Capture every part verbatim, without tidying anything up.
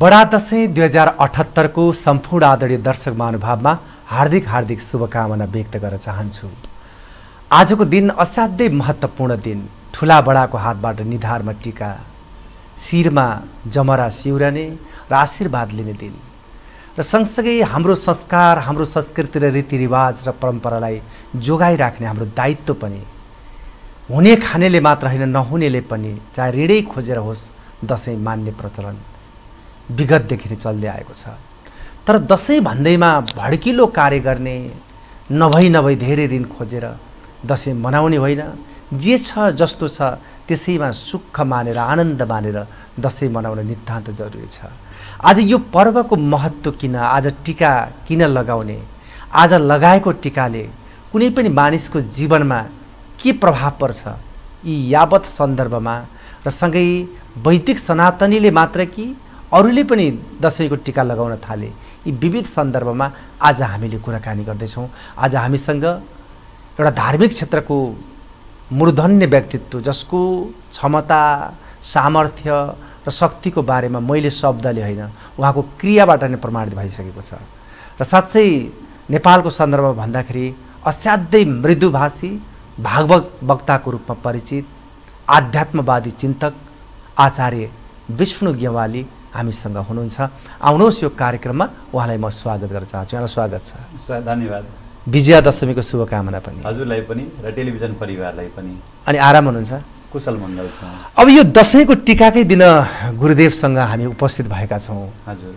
बडा दशैं दुई हजार अठहत्तर को संपूर्ण आदरणीय दर्शक महानुभावमा हार्दिक हार्दिक शुभकामना व्यक्त गर्न चाहन्छु। आजको दिन असाध्यै महत्त्वपूर्ण दिन, ठुला बडाको हातबाट निधारमा टीका, शिरमा जमरा सिउरने र आशीर्वाद लिने दिन र सँगसँगै हाम्रो संस्कार, हाम्रो संस्कृति र रीतिरिवाज र परम्परालाई जोगाइराख्ने हाम्रो दायित्व पनि हुने खानेले मात्र हैन, नहुनेले पनि चाहे ऋणै खोजेर होस् दशैं मान्ने प्रचलन विगतदेखि नै चल्दै आएको छ। तर दशैं भन्दैमा भड्किलो कार्य गर्ने, नभई नभई धेरै ऋण खोजेर दशैं मनाउने होइन, जे छ जस्तो छ त्यसैमा सुख मानेर आनन्द मानेर दशैं मनाउन नितान्त जरुरी छ। आज यो पर्वको महत्त्व किन, आज टीका किन लगाउने, आज लगाएको टीकाले कुनै पनि मानिसको जीवनमा के प्रभाव पर्छ, यी यावत सन्दर्भमा र सँगै वैदिक सनातनीले मात्र कि अरूले पनि दशैंको टीका लगाउन थाले, यी विविध सन्दर्भमा आज हामीले कुराकानी गर्दैछौं। आज हामीसँग एउटा धार्मिक क्षेत्रको मूर्धन्य व्यक्तित्व, जसको क्षमता, सामर्थ्य र शक्तिको बारेमा मैले शब्दले होइन, उहाँको क्रियाबाट नै प्रमाणित भइसकेको छ। र साँच्चै नेपालको सन्दर्भमा भन्दाखेरि असाध्यै मृदुभाषी, भागवत वक्ताको रूपमा परिचित आध्यात्मवादी चिन्तक आचार्य विष्णु गेवाली हामीसँग हुनुहुन्छ। आउनुहोस् यो कार्यक्रममा, उहाँलाई म स्वागत गर्न चाहन्छु। यहाँलाई स्वागत छ, धन्यवाद। विजया दशमीको शुभकामना पनि हजुरलाई पनि र टेलिभिजन परिवारलाई पनि। अनि आराम हुनुहुन्छ, कुशल मङ्गल छ। अब यो दशैंको टीकाकै दिन गुरुदेवसँग हामी उपस्थित भएका छौँ। हजुर,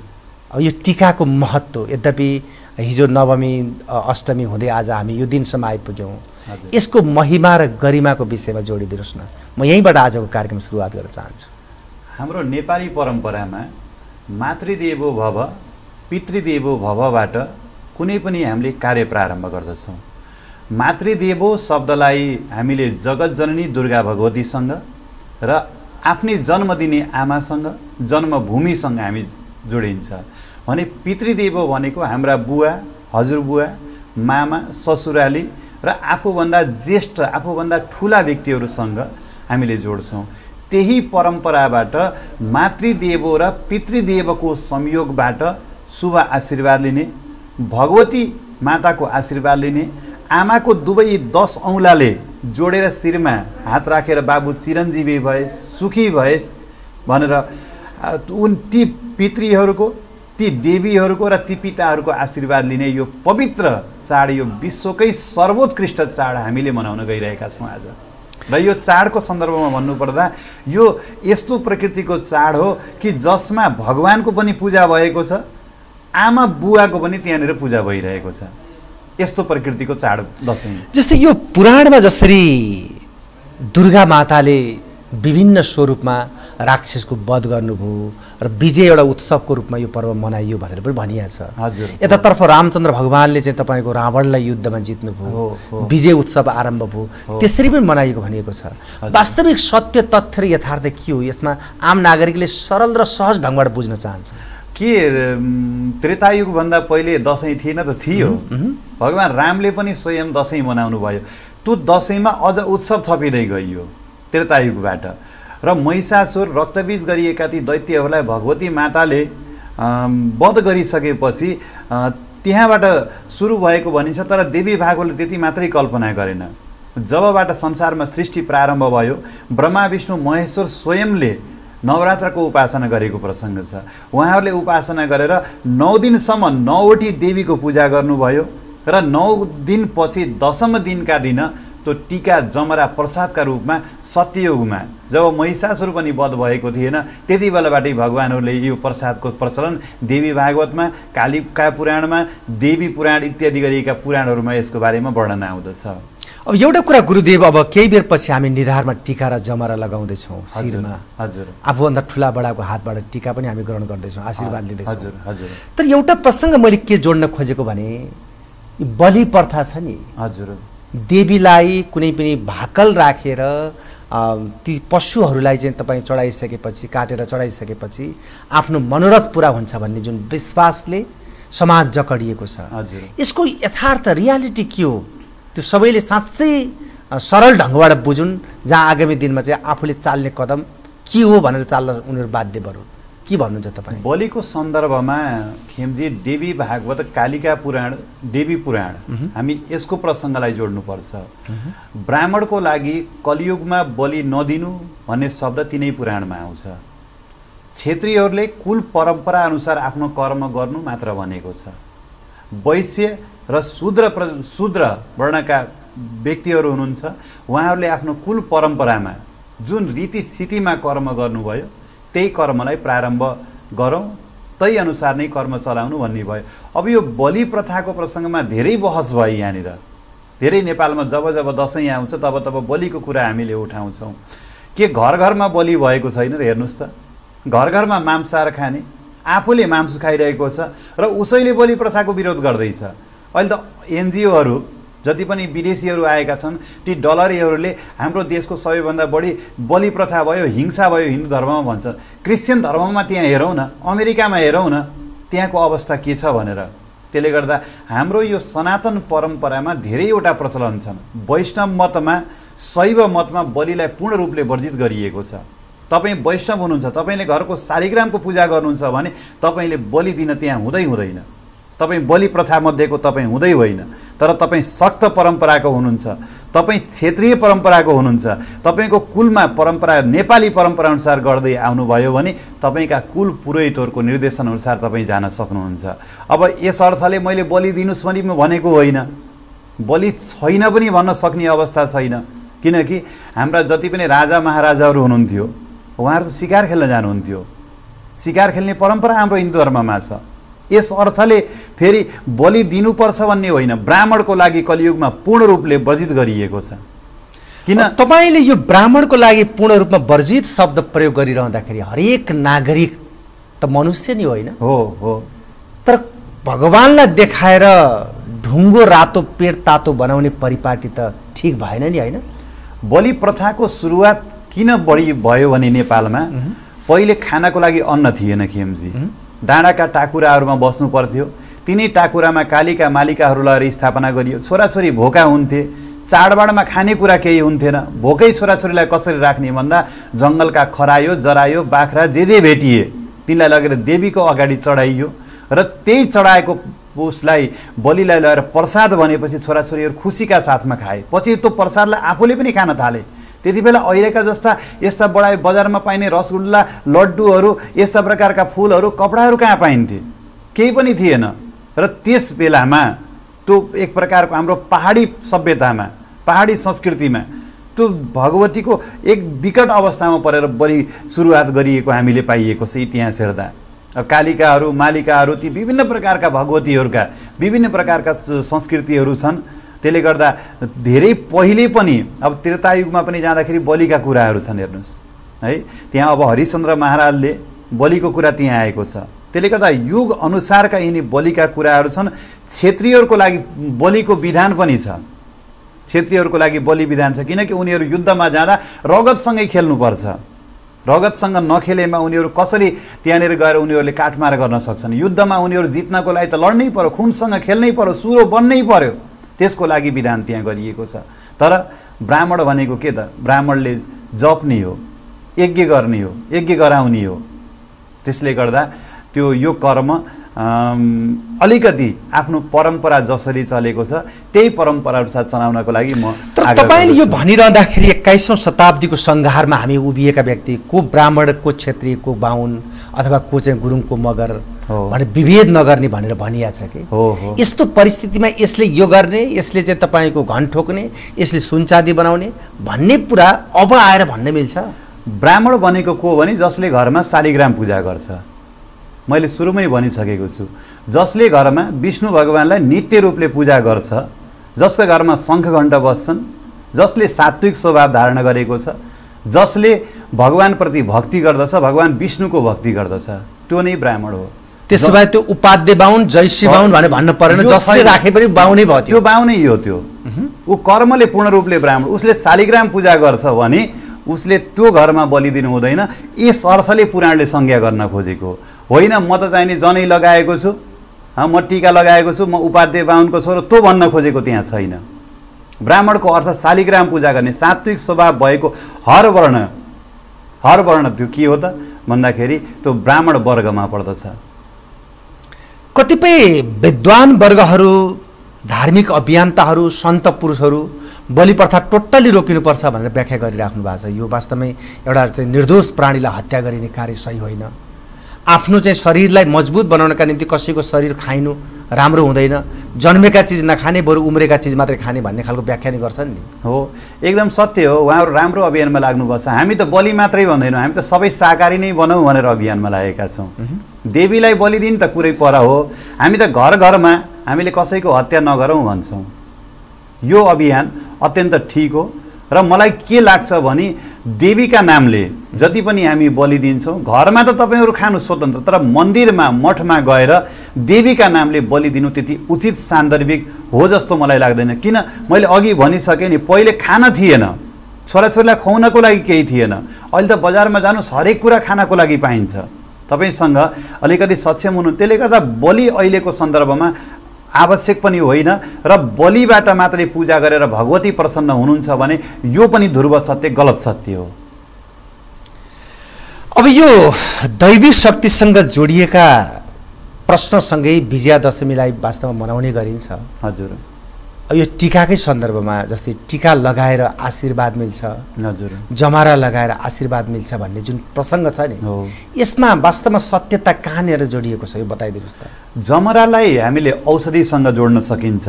अब यो टीकाको महत्त्व, यद्यपि हिजो नवमी अष्टमी हुँदै आज हामी यो दिनसम्म आइपुग्यौँ, यसको महिमा र गरिमाको विषयमा जोडिदिनुहोस् न। म यहीँबाट आजको कार्यक्रम सुरुवात गर्न चाहन्छु। हाम्रो नेपाली परम्परामा मातृदेवो भव पितृदेवो भवबाट कुनै पनि हामीले कार्य प्रारम्भ गर्दछौँ। मातृदेवो शब्दलाई हामीले जगतजननी दुर्गा भगवतीसँग र आफ्नै जन्म दिने आमासँग, जन्मभूमिसँग हामी जोडिन्छ भने, पितृदेवो भनेको हाम्रा बुवा, हजुरबुवा, मामा, ससुराली र आफूभन्दा ज्येष्ठ, आफूभन्दा ठुला व्यक्तिहरूसँग हामीले जोड्छौँ। त्यही परम्पराबाट मातृदेव र पितृदेवको संयोगबाट शुभ आशीर्वाद लिने, भगवती माताको आशीर्वाद लिने, आमाको दुवै दस औँलाले जोडेर शिरमा हात राखेर बाबु चिरञ्जीवी भएस्, सुखी भएस् भनेर उन ती पितृहरूको, ती देवीहरूको र ती पिताहरूको आशीर्वाद लिने यो पवित्र चाड, यो विश्वकै सर्वोत्कृष्ट चाड हामीले मनाउन गइरहेका छौँ आज। र यो चाडको सन्दर्भमा भन्नुपर्दा यो यस्तो प्रकृतिको चाड हो कि जसमा भगवानको पनि पूजा भएको छ, आमा बुवाको पनि त्यहाँनिर पूजा भइरहेको छ। यस्तो प्रकृतिको चाड दशैं। जस्तै यो पुराणमा जसरी दुर्गा माताले विभिन्न स्वरूपमा राक्षसको वध गर्नुभयो र विजय एउटा उत्सवको रूपमा यो पर्व मनाइयो भनेर पनि भनिया छ। हजुर, यतातर्फ रामचन्द्र भगवानले चाहिँ तपाईँको रावणलाई युद्धमा जित्नुभयो, विजय उत्सव आरम्भ भयो, त्यसरी पनि मनाइएको भनिएको छ। वास्तविक सत्य, तथ्य र यथार्थ के हो, यसमा आम नागरिकले सरल र सहज ढङ्गबाट बुझ्न चाहन्छ। के त्रेतायुगभन्दा पहिले दशैं थिएन त? थियो। भगवान् रामले पनि स्वयं दशैं मनाउनु भयो। त्यो दशैंमा अझ उत्सव थपिँदै गइयो त्रेतायुगबाट, र महिषासुर रक्तबीज गरिएका ती दैत्यहरूलाई भगवती माताले वध गरिसकेपछि त्यहाँबाट सुरु भएको भनिन्छ। तर देवी भागोले त्यति मात्रै कल्पना गरेन। जबबाट संसारमा सृष्टि प्रारम्भ भयो, ब्रह्मा विष्णु महेश्वर स्वयंले नवरात्रको उपासना गरेको प्रसङ्ग छ। उहाँहरूले उपासना गरेर नौ दिनसम्म नौवटी देवीको पूजा गर्नुभयो र नौ दिनपछि दशम दिनका दिन त्यो टीका जमरा प्रसादका रूपमा सत्ययुगमा जब महिषासुर पनि वध भएको थिएन, त्यति बेलाबाटै भगवानहरूले यो प्रसादको प्रचलन देवी भागवतमा, कालिका पुराणमा, देवी पुराण इत्यादि गरिएका पुराणहरूमा यसको बारेमा वर्णन आउँदछ। अब एउटा कुरा गुरुदेव, अब केही बेर पछि हामी निधारमा टीका र जमरा लगाउँदैछौँ शिरमा। हजुर, आफूभन्दा ठुला बडाको हातबाट टीका पनि हामी ग्रहण गर्दैछौँ, आशीर्वाद लिँदैछौँ। हजुर हजुर। तर एउटा प्रसङ्ग मैले के जोड्न खोजेको भने, बलि प्रथा छ नि। हजुर, देवीलाई कुनै पनि भाकल राखेर ती पशुहरूलाई चाहिँ तपाईँ चढाइसकेपछि, काटेर चढाइसकेपछि आफ्नो मनोरथ पुरा हुन्छ भन्ने जुन विश्वासले समाज जकडिएको छ, यसको यथार्थ रियालिटी के हो, त्यो सबैले साँच्चै सरल ढङ्गबाट बुझुन्, जहाँ आगामी दिनमा चाहिँ आफूले चाल्ने कदम के हो भनेर चाल्न उनीहरू बाध्य बरून्। के भन्नुहुन्छ तपाईं? बलिको सन्दर्भमा खेमजी देवी भागवत कालिका पुराण देवी पुराण हामी यसको प्रसंगलाई जोड्नुपर्छ। ब्राह्मणको लागि कलियुगमा बलि नदिनु भन्ने शब्द तिनै पुराणमा आउँछ। क्षेत्रीयहरूले कुल परम्परा अनुसार आफ्नो कर्म गर्नु मात्र भनेको छ। वैश्य र शूद्र शूद्र वर्णका व्यक्तिहरू हुनुहुन्छ, उहाँहरूले आफ्नो कुल परम्परामा जुन रीतिस्थितिमा कर्म गर्नुभयो त्यही कर्मलाई प्रारम्भ गरौँ, त्यही अनुसार नै कर्म चलाउनु भन्ने भयो। अब यो बलि प्रथाको प्रसंगमा धेरै बहस भयो। यहाँनिर धेरै नेपालमा जब जब दशैं आउँछ तब तब बलिको कुरा हामीले उठाउँछौँ। के घर घरमा बलि भएको छैन र? हेर्नुस् त, घर घरमा मांसाहार खाने आफूले मांस खाइरहेको छ र उसैले बलि प्रथाको विरोध गर्दैछ। अहिले त एनजिओहरू जति पनि विदेशीहरू आएका छन् ती डलरीहरूले हाम्रो देशको सबैभन्दा बढी बलि प्रथा भयो, हिंसा भयो हिन्दू धर्ममा भन्छन्। क्रिश्चियन धर्ममा त्यहाँ हेरौँ न, अमेरिकामा हेरौँ न त्यहाँको अवस्था के छ भनेर। त्यसले गर्दा हाम्रो यो सनातन परम्परामा धेरैवटा प्रचलन छन्। वैष्णव मतमा शैव मतमा बलिलाई पूर्ण रूपले वर्जित गरिएको छ। तपाईँ वैष्णव हुनुहुन्छ, तपाईले घरको शालिग्रामको पूजा गर्नुहुन्छ भने तपाईले बलि दिन त्यहाँ हुँदै हुँदैन। तपाईं बलि प्रथा मध्येको तपाईं हुँदै होइन, तर तपाईं सक्त परम्पराको हुनुहुन्छ, तपाईं क्षेत्रीय परम्पराको हुनुहुन्छ, तपाईंको कुलमा परम्परा नेपाली परम्परा अनुसार गर्दै आउनुभयो भने तपाईंका कुल पुरोहितहरुको निर्देशन अनुसार तपाईं जान सक्नुहुन्छ। अब यस अर्थले मैले बलि दिनुस् पनि भनेको होइन, बलि छैन पनि भन्न सक्ने अवस्था छैन। किनकि हाम्रा जति पनि राजा महाराजाहरु हुनुहुन्थ्यो उहाँहरु शिकार खेल्न जानुहुन्थ्यो, शिकार खेल्ने परम्परा हाम्रो हिन्दू धर्ममा छ। यस अर्थले फेरि बलि दिनुपर्छ भन्ने होइन, ब्राह्मणको लागि कलियुगमा पूर्ण रूपले वर्जित गरिएको छ। किन तपाईले यो ब्राह्मणको लागि पूर्ण रूपमा वर्जित शब्द प्रयोग गरिरहँदाखेरि हरेक नागरिक त मनुष्य नै होइन? हो हो। तर भगवानलाई देखाएर ढुङ्गो रातो पेट तातो बनाउने परिपाटी त ठीक भएन नि, होइन? बलि प्रथाको सुरुवात किन बढी भयो भने नेपालमा पहिले खानाको लागि अन्न थिएन खेमजी। डाँडाका टाकुराहरूमा बस्नु पर्थ्यो, तिनै टाकुरामा कालीका मालिकाहरूलाई स्थापना गरियो। छोराछोरी भोका हुन्थे, चाडबाडमा खानेकुरा केही हुन्थेन। भोकै छोराछोरीलाई कसरी राख्ने भन्दा जङ्गलका खरायो जरायो बाख्रा जे जे भेटिए तिनलाई लगेर देवीको अगाडि चढाइयो र त्यही चढाएको उसलाई बलिलाई लगेर प्रसाद भनेपछि छोराछोरीहरू खुसीका साथमा खाए। पछि त्यो प्रसादलाई आफूले पनि खान थाले। त्यति बेला अहिलेका जस्ता यस्ता बडा बजारमा पाइने रसगुल्ला लड्डुहरू यस्ता प्रकारका फूलहरू कपडाहरू कहाँ पाइन्थे? केही पनि थिएन। र त्यस बेलामा त्यो एक प्रकारको हाम्रो पहाडी सभ्यतामा पहाडी संस्कृतिमा त्यो भगवतीको एक विकट अवस्थामा परेर बलि सुरुवात गरिएको हामीले पाइएको छ। इतिहास हेर्दा कालिकाहरू मालिकाहरू ती विभिन्न प्रकारका भगवतीहरूका विभिन्न प्रकारका संस्कृतिहरू छन्। त्यसले गर्दा धेरै पहिले पनि अब त्रेतायुगमा पनि जाँदाखेरि बलिका कुराहरू छन्। हेर्नुस् है, त्यहाँ अब हरिश्चन्द्र महाराजले बलिको कुरा त्यहाँ आएको छ। त्यसले गर्दा युग अनुसारका यिनी बलिका कुराहरू छन्। क्षेत्रीयहरूको लागि बलिको विधान पनि छ, क्षेत्रीयहरूको लागि बलि विधान छ। किनकि उनीहरू युद्धमा जाँदा रगतसँगै खेल्नुपर्छ, रगतसँग नखेलेमा उनीहरू कसरी त्यहाँनिर गएर उनीहरूले काटमार गर्न सक्छन्? युद्धमा उनीहरू जित्नको लागि त लड्नै पर्यो, खुनसँग खेल्नै पर्यो, सुरो बन्नै पर्यो। त्यसको लागि विधान त्यहाँ गरिएको छ। तर ब्राह्मण भनेको के त? ब्राह्मणले जप्ने हो, यज्ञ गर्ने हो, यज्ञ गराउने हो। त्यसले गर्दा त्यो यो कर्म अलिकति आफ्नो परम्परा जसरी चलेको छ त्यही परम्परा अनुसार चलाउनको लागि म। तर तपाईले यो भनिरहँदाखेरि एक्काइसौँ शताब्दीको संघारमा हामी उभिएका व्यक्ति को ब्राह्मण को क्षेत्रीय को बाहुन अथवा को चाहिँ गुरुङ को मगर भने विभेद नगर्ने भनेर भनिया छ कि? यस्तो परिस्थितिमा यसले यो गर्ने, यसले चाहिँ तपाईको घन ठोक्ने, यसले सुनचाँदी बनाउने भन्ने कुरा अब आएर भन्न मिल्छ। ब्राह्मण भनेको को भने जसले घरमा शालिग्राम पूजा गर्छ। मैले सुरुमै भनिसकेको छु, जसले घरमा विष्णु भगवानलाई नित्य रूपले पूजा गर्छ, जसको घरमा शङ्खघण्ट बस्छन्, जसले सात्विक स्वभाव धारण गरेको छ, जसले भगवानप्रति भक्ति गर्दछ, भगवान विष्णुको भक्ति गर्दछ, त्यो नै ब्राह्मण हो। त्यसो भए त्यो उपाध्य बाहुन जयश्री बाहुन भने भन्न परेन, जसले राखे पनि बाहुनै भयो, त्यो बाहुनै हो। त्यो ऊ कर्मले पूर्ण रूपले ब्राह्मण। उसले शालिग्राम पूजा गर्छ भने उसले त्यो घरमा बलि दिनु हुँदैन। यस अर्थले पुराणले संज्ञा गर्न खोजेको होइन। म त चाहिने जनै लगाएको छु, म टीका लगाएको छु, म उपाध्याय बाहुनको छोरो, त्यो भन्न खोजेको त्यहाँ छैन। ब्राह्मणको अर्थ शालिग्राम पूजा गर्ने, सात्विक स्वभाव भएको। हर वर्ण हर वर्ण त्यो के हो त? भन्दाखेरि त्यो ब्राह्मण वर्गमा पर्दछ। कतिपय विद्वान वर्गहरू धार्मिक अभियन्ताहरू सन्त पुरुषहरू बलि प्रथा टोटली रोकिनुपर्छ भनेर व्याख्या गरिराख्नु भएको छ। यो वास्तवमै एउटा चाहिँ निर्दोष प्राणीलाई हत्या गरिने कार्य सही होइन। आफ्नो चाहिँ शरीरलाई मजबुत बनाउनका निम्ति कसैको शरीर खाइनु राम्रो हुँदैन। जन्मेका चिज नखाने बरु उम्रेका चिज मात्रै खाने भन्ने खालको व्याख्या नै गर्छन् नि। हो, एकदम सत्य हो। उहाँहरू राम्रो अभियानमा लाग्नुपर्छ। हामी त बलि मात्रै भन्दैनौँ, हामी त सबै शाकाहारी नै बनाऊ भनेर अभियानमा लागेका छौँ। देवीलाई बलिदिन त कुरै पर हो। हामी त घर घरमा हामीले कसैको हत्या नगरौँ भन्छौँ। यो अभियान अत्यन्त ठीक हो। र मलाई के लाग्छ भने देवीका नामले जति पनि हामी बलि दिन्छौँ, घरमा त तपाईहरु खानु स्वतन्त्र, तर मन्दिरमा मठमा गएर देवीका नामले बलि दिनु त्यति उचित सान्दर्भिक हो जस्तो मलाई लाग्दैन। किन मैले अघि भनिसकेँ नि, पहिले खाना थिएन, छोराछोरीलाई खुवाउनको लागि केही थिएन। अहिले त बजारमा जानुस्, हरेक कुरा खानाको लागि पाइन्छ। तपाईसँग अलिकति सक्षम हुनु, त्यसले गर्दा बलि अहिलेको सन्दर्भमा आवश्यक पनि होइन र बलिबाट मात्रै पूजा गरेर भगवती प्रसन्न हुनुहुन्छ भने यो पनि ध्रुव सत्य, गलत सत्य हो। अब यो दैवी शक्तिसँग जोडिएका प्रश्नसँगै विजयादशमीलाई वास्तवमा मनाउने गरिन्छ। हजुर, यो टीकाकै सन्दर्भमा जस्तै टीका लगाएर आशीर्वाद मिल्छ, हजुर, जमारा लगाएर आशीर्वाद मिल्छ भन्ने जुन प्रसङ्ग छ नि, यसमा वास्तवमा सत्यता कहाँनिर जोडिएको छ यो बताइदिनुहोस् त। जमरालाई हामीले औषधिसँग जोड्न सकिन्छ।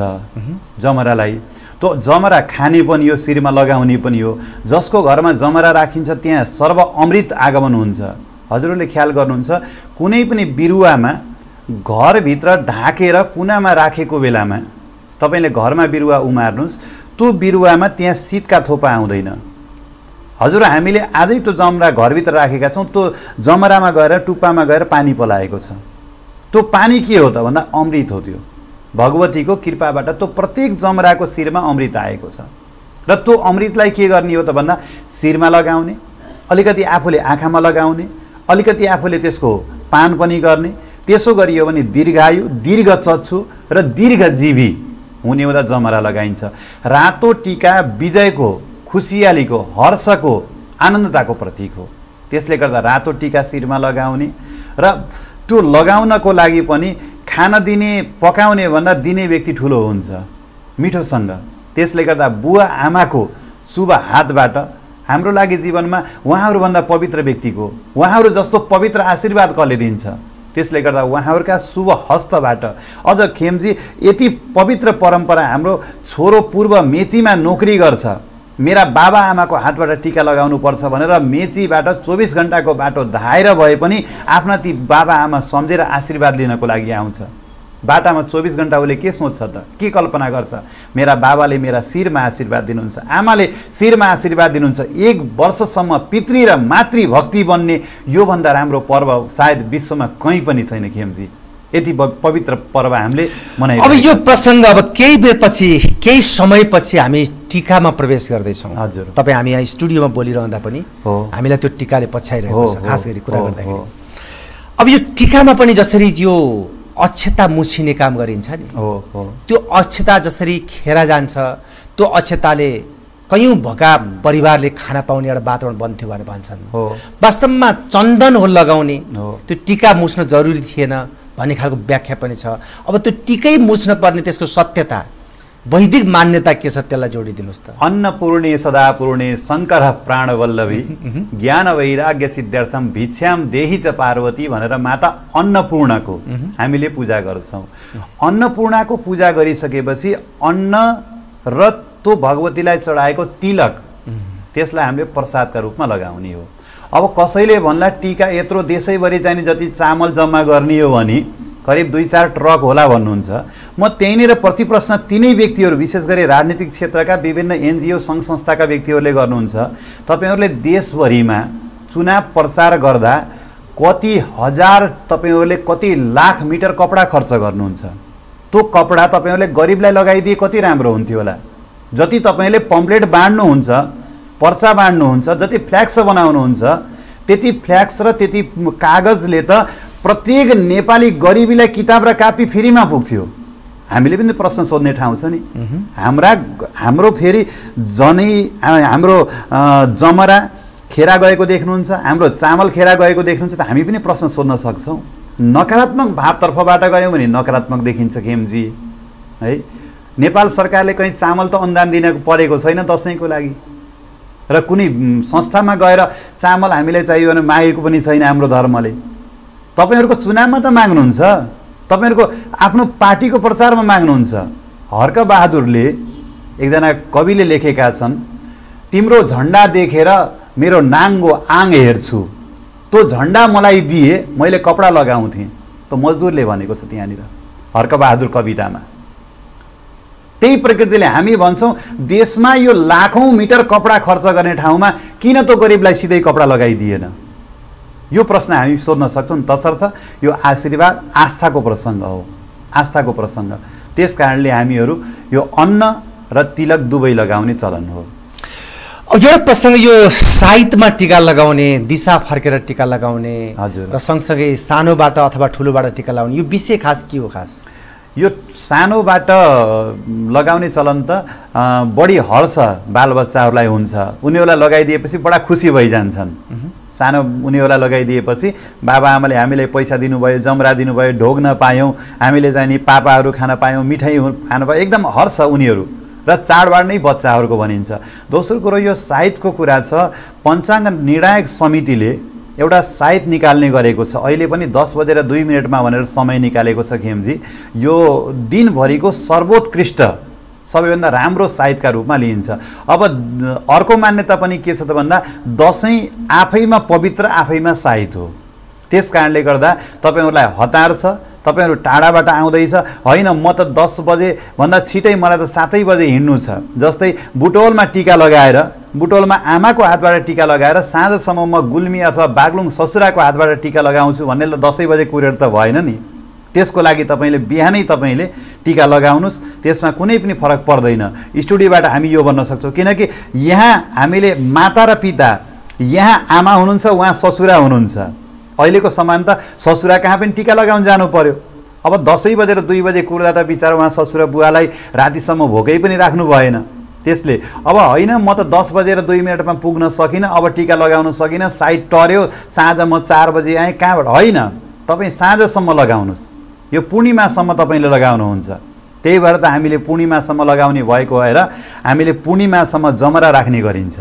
जमरालाई त जमरा खाने पनि हो, शिरमा लगाउने पनि हो। जसको घरमा जमरा राखिन्छ त्यहाँ सर्व अमृत आगमन हुन्छ। हजुरहरूले ख्याल गर्नुहुन्छ, कुनै पनि बिरुवामा घरभित्र ढाकेर कुनामा राखेको बेलामा तपाईले घरमा बिरुवा उमार्नुस्, त्यो बिरुवामा त्यहाँ शीतका थोपा आउँदैन। हजुर, हामीले आजै त्यो जमरा घरभित्र राखेका छौँ, त्यो जमरामा गएर टुप्पामा गएर पानी पलाएको छ। त्यो पानी के हो त भन्दा अमृत हो। त्यो भगवतीको कृपाबाट त्यो प्रत्येक जमराको शिरमा अमृत आएको छ। र त्यो अमृतलाई के गर्ने हो त भन्दा शिरमा लगाउने, अलिकति आफूले आँखामा लगाउने, अलिकति आफूले त्यसको पान पनि गर्ने। त्यसो गरियो भने दीर्घायु, दीर्घचक्षु र दीर्घजीवी हुने हुँदा जमरा लगाइन्छ। रातो टीका विजयको, खुसियालीको, हर्षको, आनन्दताको प्रतीक हो। त्यसले गर्दा रातो टीका शिरमा लगाउने र त्यो लगाउनको लागि पनि खाना दिने, पकाउने भन्दा दिने व्यक्ति ठुलो हुन्छ मिठोसँग। त्यसले गर्दा बुवा आमाको शुभ हातबाट हाम्रो लागि जीवनमा उहाँहरूभन्दा पवित्र व्यक्तिको, उहाँहरू जस्तो पवित्र आशीर्वाद कसले दिन्छ। त्यसले गर्दा उहाँहरूका शुभ हस्तबाट अझ खेमजी यति पवित्र परम्परा, हाम्रो छोरो पूर्व मेचीमा नोकरी गर्छ, मेरा बाबा आमाको हातबाट टीका लगाउनुपर्छ भनेर मेचीबाट चौबिस घन्टाको बाटो धाएर भए पनि आफ्ना ती बाबा आमा सम्झेर आशीर्वाद लिनको लागि आउँछ। बाटामा चौबिस घन्टा उसले के सोच्छ त, के कल्पना गर्छ? मेरा बाबाले मेरा शिरमा आशीर्वाद दिनुहुन्छ, आमाले शिरमा आशीर्वाद दिनुहुन्छ। एक वर्षसम्म पितृ र मातृभक्ति बन्ने योभन्दा राम्रो पर्व सायद विश्वमा कहीँ पनि छैन खेमजी। यति पवित्र पर्व हामीले मनाइरहेका छौं। अब यो प्रसङ्ग अब केही बेरपछि, केही समयपछि हामी टीकामा प्रवेश गर्दैछौँ। हजुर, तपाईँ हामी यहाँ स्टुडियोमा बोलिरहँदा पनि हामीलाई त्यो टीकाले पछ्याइरहेको छ, खास गरी कुरा गर्दाखेरि। अब यो टीकामा पनि जसरी यो अक्षता मुछिने काम गरिन्छ नि, त्यो अक्षता जसरी खेरा जान्छ, त्यो अक्षताले कयौँ भएका परिवारले खाना पाउने एउटा वातावरण बन्थ्यो भनेर भन्छन्। वास्तवमा चन्दन हो लगाउने, त्यो टीका मुछ्न जरुरी थिएन भन्ने खालको व्याख्या पनि छ। अब त्यो टीकै मुछ्न पर्ने त्यसको सत्यता, वैदिक मान्यता के छ त्यसलाई जोडिदिनुहोस् त। अन्नपूर्णे सदापूर्णे शङ्कर प्राणवल्लभी ज्ञान वैराग्य सिद्ध्यर्थम भिक्षाम देहि च पार्वती भनेर माता अन्नपूर्णाको हामीले पूजा गर्छौँ। अन्नपूर्णाको पूजा गरिसकेपछि अन्न र त्यो भगवतीलाई चढाएको तिलक, त्यसलाई हामीले प्रसादका रूपमा लगाउने हो। अब कसैले भन्ला टीका यत्रो देशैभरि चाहिने जति चामल जम्मा गर्ने हो भने करिब दुई चार ट्रक होला भन्नुहुन्छ। म त्यहीँनिर प्रतिप्रश्न तिनै व्यक्तिहरू, विशेष गरी राजनीतिक क्षेत्रका विभिन्न एनजिओ सङ्घ संस्थाका व्यक्तिहरूले गर्नुहुन्छ। तपाईँहरूले देशभरिमा चुनाव प्रचार गर्दा कति हजार, तपाईँहरूले कति लाख मिटर कपडा खर्च गर्नुहुन्छ। त्यो कपडा तपाईँहरूले गरिबलाई लगाइदिए कति राम्रो हुन्थ्यो होला। जति तपाईँले पम्पलेट बाँड्नुहुन्छ, पर्चा बाँड्नुहुन्छ, जति फ्ल्याक्स बनाउनुहुन्छ, त्यति फ्ल्याक्स र त्यति कागजले त प्रत्येक नेपाली गरिबीलाई किताब र कापी फ्रीमा पुग्थ्यो। हामीले पनि प्रश्न सोध्ने ठाउँ छ नि। हाम्रा हाम्रो फेरि जनै हाम्रो जमरा खेरा गएको देख्नुहुन्छ, हाम्रो चामल खेरा गएको देख्नुहुन्छ त हामी पनि प्रश्न सोध्न सक्छौं। नकारात्मक भावतर्फबाट गयौं भने नकारात्मक देखिन्छ खेमजी है। नेपाल सरकारले कहीं चामल त अनुदान दिन परेको छैन दशैंको लागि, र कुनै संस्थामा गएर चामल हामीलाई चाहियो भने मागेको पनि छैन हाम्रो धर्मले। तपाईहरुको चुनावमा त माग्नुहुन्छ, तपाईहरुको आफ्नो पार्टीको प्रचारमा माग्नुहुन्छ। हर्क बहादुरले एकजना कविले लेखेका छन्, तिम्रो झण्डा देखेर मेरो नाङ्गो आङ हेर्छु, तो झण्डा मलाई दिए मैले कपडा लगाउँथे, तो मजदुरले भनेको छ त्यहाँनिर हर्क बहादुर कवितामा। त्यही प्रकृतिले हामी भन्छौं देशमा यो लाखौं मिटर कपडा खर्च गर्ने ठाउँमा किन त गरिबलाई सिधै कपडा लगाइदिएन? यो प्रश्न हामी सोध्न सक्छौं। तसर्थ यो आशीर्वाद आस्थाको प्रसंग हो, आस्थाको प्रसंग। त्यसकारणले हामीहरु यो अन्न र तिलक दुबै लगाउने चलन हो। एउटा प्रसंग यो साहित्यमा टीका लगाउने, दिशा फर्केर टीका लगाउने र सँगसँगै सानोबाट अथवा ठूलोबाट टीका लगाउने, यो विषय खास के हो? खास यो सानोबाट लगाउने चलन त बढी हर्ष बालबच्चाहरूलाई हुन्छ, उनीहरूलाई लगाइदिएपछि बडा खुसी भइजान्छन्। सानो उनीहरूलाई लगाइदिएपछि बाबाआमाले हामीलाई पैसा दिनुभयो, जमरा दिनुभयो, ढोग्न पायौं हामीले, जानी पापाहरू खान पायौं, मिठाई खान पायौं, एकदम हर्ष उनीहरू र चाडबाड नै बच्चाहरूको भनिन्छ। दोस्रो कुरो यो साहित्यको कुरा छ। पञ्चाङ्ग निर्णायक समितिले एउटा साहित्य निकाल्ने गरेको छ, अहिले पनि दस बजेर दुई मिनटमा भनेर समय निकालेको छ खेमजी। यो दिनभरिको सर्वोत्कृष्ट सबैभन्दा राम्रो साहित्यका रूपमा लिइन्छ। अब अर्को मान्यता पनि के छ त भन्दा दशैं आफैमा पवित्र, आफैमा साहित्य हो। त्यसकारणले गर्दा तपाईहरुलाई हतार छ, तपाईहरु टाढाबाट आउँदैछ, हैन म त दस बजे भन्दा छिटै मलाई त सातै बजे हिँड्नु छ। जस्तै बुटवलमा टीका लगाएर, बुटवलमा आमाको हातबाट टीका लगाएर साँझसम्म म गुल्मी अथवा बागलुङ ससुराको हातबाट टीका लगाउँछु भन्ने ल दस बजे कुरेर त भएन नि। त्यसको लागि तपाईले बिहानै तपाईले टीका लगाउनुस्, त्यसमा कुनै पनि फरक पर्दैन। स्टुडियोबाट हामी यो भन्न सक्छौं किनकि यहाँ हामीले माता र पिता, यहाँ आमा हुनुहुन्छ, वहाँ ससुरा हुनुहुन्छ। अहिलेको समानता ससुरा कहाँ पनि टीका लगाउन जानु पर्यो। अब दसैं बजेर दुई बजे कुर्दा त बिचारा उहाँ ससुरा बुवालाई रातिसम्म भोकै पनि राख्नु भएन। त्यसले अब हैन म त दस बजेर दुई मिनटमा पुग्न सकिन, अब टीका लगाउन सकिन, साइड टर्यो, साँझ म चार बजे आएँ, कहाँबाट? हैन, तपाई साँझसम्म लगाउनुस्, यो पूर्णिमासम्म तपाईले लगाउनुहुन्छ। त्यही भएर त हामीले पूर्णिमासम्म लगाउने भएको भएर हामीले पूर्णिमासम्म जमरा राख्ने गरिन्छ।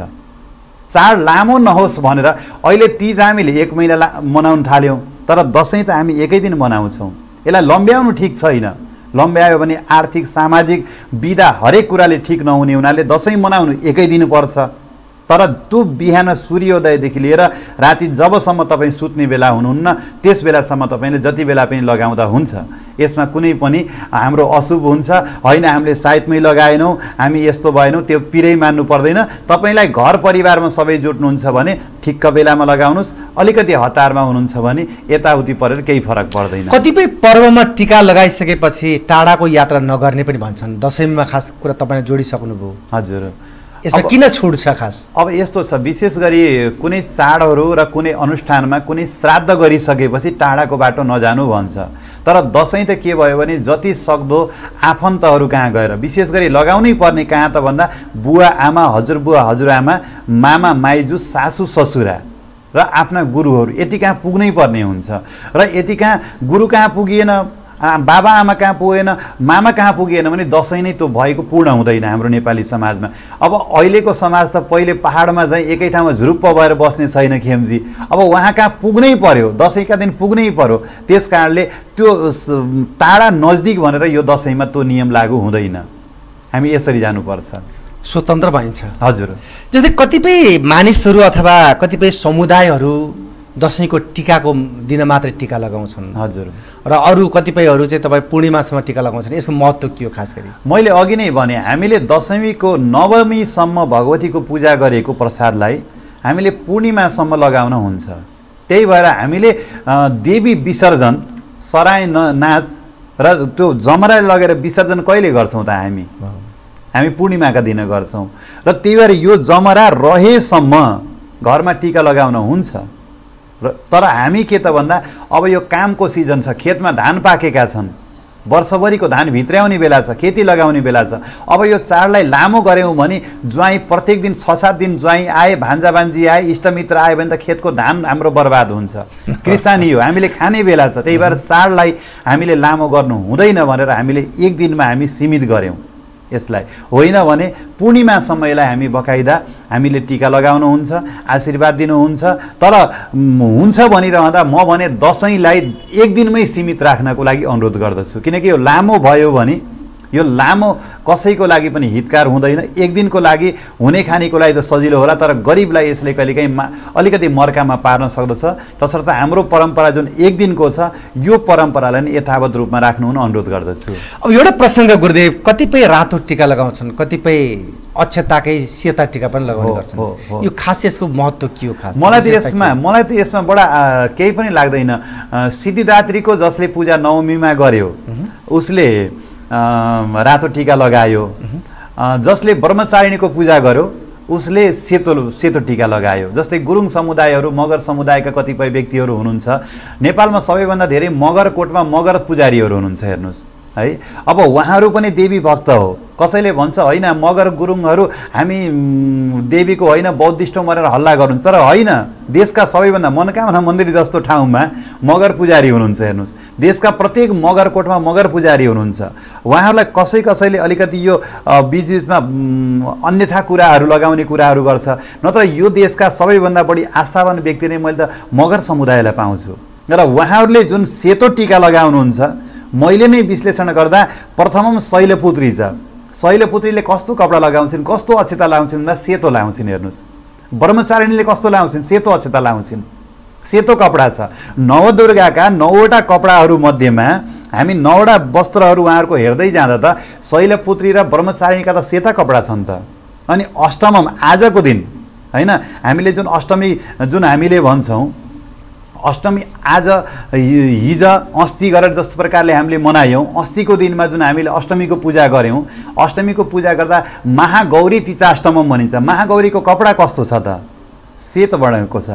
चाड लामो नहोस् भनेर अहिले तीज हामीले एक महिना मनाउन थाल्यौं, तर दशैं त हामी एकै दिन मनाउँछौं। यसलाई लम्ब्याउनु ठीक छैन। लम्ब्यायो भने आर्थिक, सामाजिक, बिदा हरेक कुराले ठीक नहुने हुनाले दशैं मनाउनु एकै दिन पर्छ। तर त्यो बिहान सूर्योदयदेखि लिएर राति जबसम्म तपाई सुत्ने बेला हुनुहुन्न त्यस बेलासम्म तपाईले जति बेला पनि लगाउँदा हुन्छ। यसमा कुनै पनि हाम्रो अशुभ हुन्छ हैन, हामीले साइतमै लगाएनौं, हामी यस्तो भएनौं, त्यो पिरै मान्नु पर्दैन। तपाईलाई घर परिवारमा सबै जुट्नुहुन्छ भने ठिक्क बेलामा लगाउनुस्, अलिकति हतारमा हुनुहुन्छ भने यताउति परेर केही फरक पर्दैन। कतिपय पर्वमा टीका लगाइसकेपछि टाढाको यात्रा नगर्ने पनि भन्छन्, दशैंमा खास कुरा तपाईले जोडिसक्नुभयो। हजुर, यसमा किन छुट छ खास? अब यस्तो छ, विशेष गरी कुनै चाडहरू र कुनै अनुष्ठानमा कुनै श्राद्ध गरिसकेपछि टाढाको बाटो नजानु भन्छ। तर दशैं त के भयो भने जति सक्दो आफन्तहरू कहाँ गएर, विशेष गरी लगाउनै पर्ने कहाँ त भन्दा बुवा आमा, हजुरबुवा हजुरआमा, मामा माइजू, सासू ससुरा र आफ्ना गुरुहरू, यति कहाँ पुग्नै पर्ने हुन्छ। र यति कहाँ गुरु कहाँ पुगिएन, बाबा आमा कहाँ पुगेन, मामा कहाँ पुगेन भने दशैं नै त्यो भएको पूर्ण हुँदैन हाम्रो नेपाली समाजमा। अब अहिलेको समाज त पहिले पहाडमा चाहिँ एकै ठाउँमा झुरुप्प भएर बस्ने छैन खेमजी, अब वहाँ कहाँ पुग्नै पर्यो, दशैंका दिन पुग्नै पर्यो। त्यसकारणले त्यो टाढा नजदीक भनेर यो दशैंमा त्यो नियम लागू हुँदैन, हामी यसरी जानुपर्छ, स्वतन्त्र भइन्छ। हजुर, जस्तै कतिपय मानिसहरू अथवा कतिपय समुदायहरू दशैंको टीकाको दिन मात्रै टीका लगाउँछन्। हजुर, र अरू कतिपयहरू चाहिँ तपाई पूर्णिमासम्म टीका लगाउँछन्। यसको महत्त्व के हो खास गरी? मैले अघि नै भने हामीले दशमीको नवमीसम्म भगवतीको पूजा गरेको प्रसादलाई हामीले पूर्णिमासम्म लगाउन हुन्छ। त्यही भएर हामीले देवी विसर्जन, सराय नाच र त्यो जमरा लगेर विसर्जन कहिले गर्छौँ त? हामी हामी पूर्णिमाका दिन गर्छौँ। र त्यही भएर यो जमरा रहेसम्म घरमा टीका लगाउन हुन्छ। तर हामी के त भन्दा अब यो कामको सिजन छ, खेतमा धान पाकेका छन्, वर्षभरिको धान भित्राउने बेला छ, खेती लगाउने बेला छ। अब यो चाडलाई लामो गऱ्यौँ भने ज्वाइँ प्रत्येक दिन छ सात दिन ज्वाइँ आए, भान्जा भान्जी आए, इष्टमित्र आए भने त खेतको धान हाम्रो बर्बाद हुन्छ। कृषानी हो, हामीले खाने बेला छ। त्यही भएर चाडलाई हामीले लामो गर्नु हुँदैन भनेर हामीले एक दिनमा हामी सीमित गऱ्यौँ। यसलाई होइन भने पूर्णिमा समयलाई हामी बकाइदा हामीले टीका लगाउनुहुन्छ, आशीर्वाद दिनुहुन्छ। तर हुन्छ भनिरहँदा म भने दसैँलाई एक दिनमै सीमित राख्नको लागि अनुरोध गर्दछु, किनकि यो लामो भयो भने यो लामो कसैको लागि पनि हितकार हुँदैन। एक दिनको लागि हुने खानेको लागि त सजिलो होला, तर गरिबलाई यसले कहिलेकाहीँ मा अलिकति मर्कामा पार्न सक्दछ। तसर्थ हाम्रो परम्परा जुन एक दिनको छ, यो परम्परालाई नै यथावत रूपमा राख्नुहुन अनुरोध गर्दछु। अब एउटा प्रसङ्ग गुरुदेव, कतिपय रातो टीका लगाउँछन्, कतिपय अक्षताकै सेता टीका पनि लगाउने गर्छन्, यो खास यसको महत्त्व के हो? खास मलाई त यसमा मलाई त यसमा बडा केही पनि लाग्दैन। सिद्धिदात्रीको जसले पूजा नवमीमा गर्यो उसले रातो टीका लगायो, जसले ब्रह्मचारिणीको पूजा गर्यो उसले सेतो सेतो टीका लगायो। जस्तै गुरुङ समुदायहरू, मगर समुदायका कतिपय व्यक्तिहरू हुनुहुन्छ। नेपालमा सबैभन्दा धेरै मगरकोटमा मगर पुजारीहरू हुनुहुन्छ, हेर्नुहोस् है। अब उहाँहरू पनि देवी भक्त हो। कसैले भन्छ होइन मगर गुरुङहरू हामी देवीको होइन बौद्धिष्टौँ भनेर हल्ला गर्नुहुन्छ, तर होइन। देशका सबैभन्दा मनोकामना मन्दिर जस्तो ठाउँमा मगर पुजारी हुनुहुन्छ, हेर्नुहोस्। देशका प्रत्येक मगरकोटमा मगर पुजारी हुनुहुन्छ। उहाँहरूलाई कसै कसैले अलिकति यो बिचबिचमा अन्यथा कुराहरू लगाउने कुराहरू गर्छ, नत्र यो देशका सबैभन्दा बढी आस्थावान व्यक्ति नै मैले त मगर समुदायलाई पाउँछु। र उहाँहरूले जुन सेतो टीका लगाउनुहुन्छ, मैले नै विश्लेषण गर्दा प्रथमम शैलपुत्री छ। शैलपुत्रीले कस्तो कपडा लगाउँछिन्, कस्तो अक्षता लाउँछिन् भन्दा सेतो लाउँछिन्, हेर्नुहोस्। ब्रह्मचारिणीले कस्तो लाउँछिन्, सेतो अक्षता लाउँछिन्, सेतो कपडा छ। नवदुर्गाका नौवटा कपडाहरू मध्येमा हामी नौवटा वस्त्रहरू उहाँहरूको हेर्दै जाँदा त शैलपुत्री र ब्रह्मचारिणीका त सेता कपडा छन् त। अनि अष्टमम आजको दिन हैन, हामीले जुन अष्टमी जुन हामीले भन्छौँ, अष्टमी आज हिज अस्ति गरेर जस्तो प्रकारले हामीले मनायौँ। अस्तिको दिनमा जुन हामीले अष्टमीको पूजा गऱ्यौँ, अष्टमीको पूजा गर्दा महागौरी तिचाष्टम भनिन्छ। महागौरीको कपडा कस्तो छ त? सेतो वर्णको छ।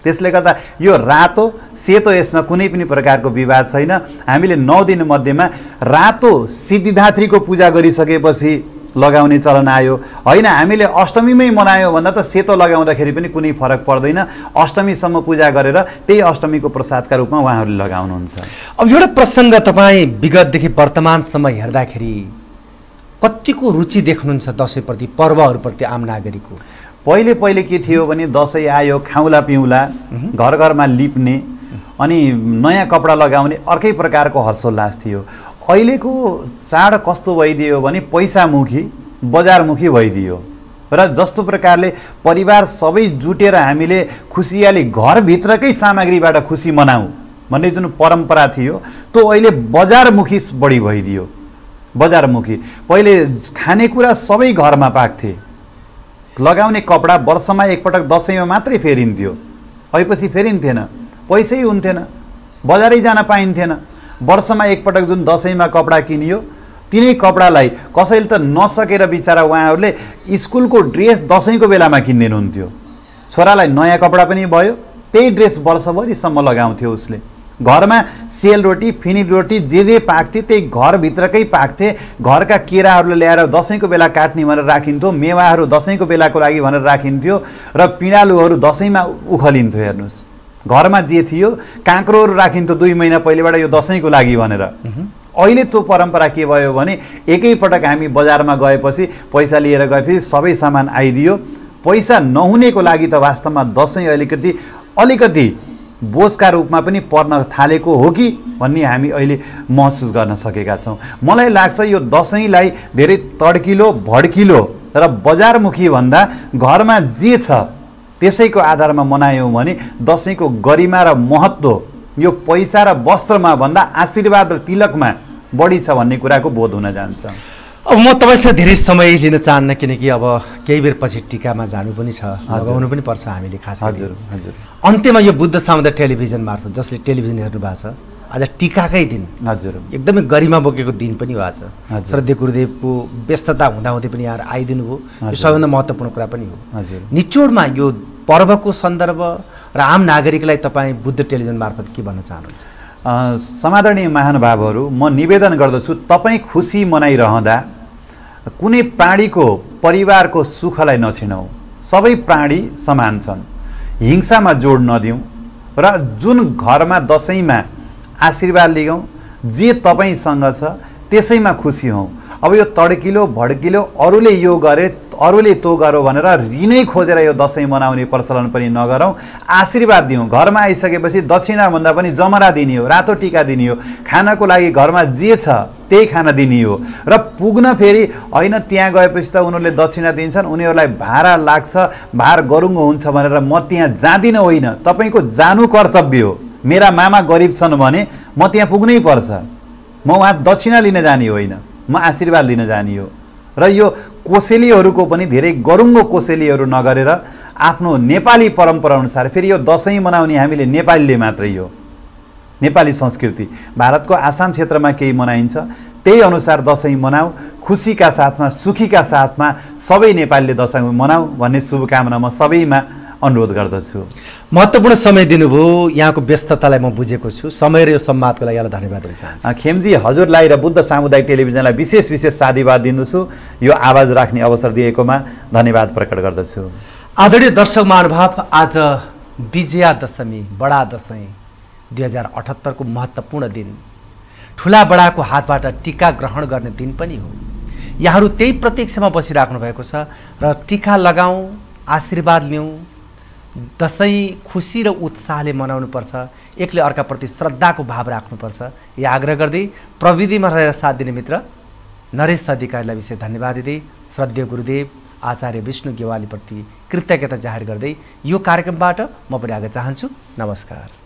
त्यसले गर्दा यो रातो सेतो यसमा कुनै पनि प्रकारको विवाद छैन। हामीले नौ दिन मध्येमा रातो सिद्धिदात्रीको पूजा गरिसकेपछि लगाउने चलन आयो, होइन। हामीले अष्टमीमै मनायौँ भन्दा त सेतो लगाउँदाखेरि पनि कुनै फरक पर्दैन। अष्टमीसम्म पूजा गरेर त्यही अष्टमीको प्रसादका रूपमा उहाँहरूले लगाउनुहुन्छ। अब एउटा प्रसङ्ग, तपाईँ विगतदेखि वर्तमानसम्म हेर्दाखेरि कतिको रुचि देख्नुहुन्छ दसैँप्रति, पर्वहरूप्रति आम नागरिकको? पहिले पहिले के थियो भने दसैँ आयो, खाउँला पिउँला, घर घरमा लिप्ने अनि नयाँ कपडा लगाउने अर्कै प्रकारको हर्षोल्लास थियो। अहिलेको चाड कस्तो भइदियो भने पैसामुखी, बजारमुखी भइदियो। र जस्तो प्रकारले परिवार सबै जुटेर हामीले खुसियाली घरभित्रकै सामग्रीबाट खुसी मनाऊ भन्ने जुन परम्परा थियो, त्यो अहिले बजारमुखी बढी भइदियो। बजारमुखी पहिले खानेकुरा सबै घरमा पाक्थे, लगाउने कपडा वर्षमा एकपटक दसैँमा मात्रै फेरिन्थ्यो, अहिपछि फेरिन्थेन। पैसै हुन्थेन, बजारै जान पाइन्थेन। वर्षमा एकपटक जुन दसैँमा कपडा किनियो, तिनै कपडालाई कसैले त नसकेर बिचरा उहाँहरूले स्कुलको ड्रेस दसैँको बेलामा किनिदिनुहुन्थ्यो। छोरालाई नयाँ कपडा पनि भयो, त्यही ड्रेस वर्षभरिसम्म लगाउँथ्यो उसले। घरमा सेलरोटी, फिनी रोटी जे जे पाक्थे त्यही घरभित्रकै पाक्थे। घरका केराहरूले ल्याएर दसैँको बेला काट्ने भनेर राखिन्थ्यो, मेवाहरू दसैँको बेलाको लागि भनेर राखिन्थ्यो, र पिँडालुहरू दसैँमा उखलिन्थ्यो। हेर्नुहोस्, घरमा जे थियो काँक्रोहरू राखिन्थ्यो दुई महिना पहिलेबाट यो दसैँको लागि भनेर। अहिले त्यो परम्परा के भयो भने एकैपटक हामी बजारमा गएपछि पैसा लिएर गएपछि सबै सामान आइदियो। पैसा नहुनेको लागि त वास्तवमा दसैँ अलिकति अलिकति बोझका रूपमा पनि पर्न थालेको हो कि भन्ने हामी अहिले महसुस गर्न सकेका छौँ। मलाई लाग्छ यो दसैँलाई धेरै तड्किलो, भड्किलो र बजारमुखी भन्दा घरमा जे छ त्यसैको आधारमा मनायौँ भने दसैँको गरिमा र महत्त्व यो पैसा र वस्त्रमा भन्दा आशीर्वाद र तिलकमा बढी छ भन्ने कुराको बोध हुन जान्छ। अब म तपाईँसँग धेरै समय लिन चाहन्न, किनकि अब केही बेर पछि टिकामा जानु पनि छ, लगाउनु पनि पर्छ हामीले खास। हजुर हजुर। अन्त्यमा यो बुद्ध समुदाय टेलिभिजन मार्फत, जसले टेलिभिजन हेर्नु भएको छ, आज टिकाकै दिन, हजुर, एकदमै गरिमा बोकेको दिन पनि भएको छ। श्रद्धेय गुरुदेवको व्यस्तता हुँदाहुँदै पनि यहाँ आइदिनु भयो, यो सबैभन्दा महत्त्वपूर्ण कुरा पनि हो। निचोडमा यो पर्वको सन्दर्भ र आम नागरिकलाई तपाईँ बुद्ध टेलिभिजन मार्फत के भन्न चाहनुहुन्छ? समादरणीय महानुभावहरु, म निवेदन गर्दछु तपाई खुशी मनाइरहँदा कुनै प्राणीको परिवारको सुखलाई नछिनौ। सबै प्राणी समान छन्, हिंसामा जोड नदिउँ र जुन घरमा दशैंमा आशीर्वाद लियौं, जे तपाईसँग छ त्यसैमा खुशी हौं। अब यो तड्किलो भड्किलो अरूले यो गरे अरूले तो गरो भनेर ऋणै खोजेर यो दशैं मनाउने प्रचलन पनि नगरौं। आशीर्वाद दिउँ। घरमा आइसकेपछि दक्षिणा भन्दा पनि जमरा दिने हो, रातो टीका दिने हो, खानाको लागि घरमा जे छ त्यही खाना दिने हो। र पुग्न फेरि हैन त्यहाँ गएपछि त उनीहरुले दक्षिणा दिन्छन्, उनीहरुलाई भारा लाग्छ, भार गरुङ्गो हुन्छ भनेर म त्यहाँ जादिन। होइन, तपाईको जानु कर्तव्य हो। मेरा मामा गरिब छन् भने म त्यहाँ पुग्नै पर्छ। म वहाँ दक्षिणा लिन जाने होइन, म आशीर्वाद लिन जाने हो। र यो कोसेलीहरुको पनि धेरै गरुङ्गो कोसेलीहरु नगरेर आफ्नो नेपाली परम्परा अनुसार, फेरि यो दशैं मनाउने हामीले नेपालीले मात्रै हो, नेपाली संस्कृति, भारतको आसाम क्षेत्रमा केही मनाइन्छ त्यही अनुसार दशैं मनाऊ, खुशीका साथमा, सुखीका साथमा सबै नेपालीले दशैं मनाऊ भन्ने शुभकामना म सबैमा अनुरोध गर्दछु। महत्त्वपूर्ण समय दिनुभयो, यहाँको व्यस्ततालाई म बुझेको छु। समय र यो संवादको लागि यहाँलाई धन्यवाद दिन चाहन्छु। खेमजी, हजुरलाई र बुद्ध सामुदायिक टेलिभिजनलाई विशेष विशेष साधुवाद दिन्दछु, यो आवाज राख्ने अवसर दिएकोमा धन्यवाद प्रकट गर्दछु। आदरणीय दर्शक महानुभाव, आज विजया दशमी, बडा दशैं, दुई हजार अठहत्तरको महत्त्वपूर्ण दिन, ठुला बडाको हातबाट टीका ग्रहण गर्ने दिन पनि हो। यहाँहरू त्यही प्रतीक्षामा बसिराख्नु भएको छ र टीका लगाऊ, आशीर्वाद लिउँ, दशैं खुशी र उत्साहले मनाउनुपर्छ, एकले अर्काप्रति श्रद्धाको भाव राख्नुपर्छ। यो आग्रह गर्दै प्रविधिमा रहेर साथ दिने मित्र नरेश अधिकारीलाई विशेष धन्यवाद दिँदै श्रद्धेय गुरुदेव आचार्य विष्णु गेवालीप्रति कृतज्ञता जाहेर गर्दै यो कार्यक्रमबाट म पनि आग्रह चाहन्छु। नमस्कार।